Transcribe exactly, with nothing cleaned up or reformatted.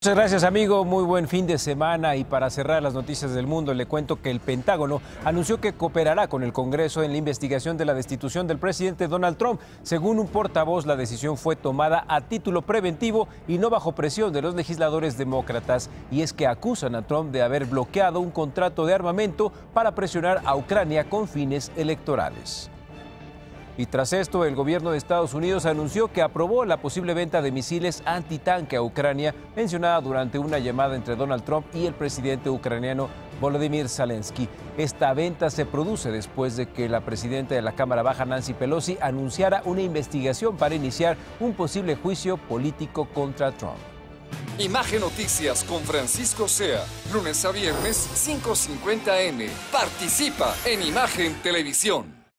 Muchas gracias, amigo, muy buen fin de semana. Y para cerrar las noticias del mundo, le cuento que el Pentágono anunció que cooperará con el Congreso en la investigación de la destitución del presidente Donald Trump. Según un portavoz, la decisión fue tomada a título preventivo y no bajo presión de los legisladores demócratas, y es que acusan a Trump de haber bloqueado un contrato de armamento para presionar a Ucrania con fines electorales. Y tras esto, el gobierno de Estados Unidos anunció que aprobó la posible venta de misiles antitanque a Ucrania, mencionada durante una llamada entre Donald Trump y el presidente ucraniano Volodymyr Zelensky. Esta venta se produce después de que la presidenta de la Cámara Baja, Nancy Pelosi, anunciara una investigación para iniciar un posible juicio político contra Trump. Imagen Noticias con Francisco Zea, lunes a viernes cinco cincuenta ene. Participa en Imagen Televisión.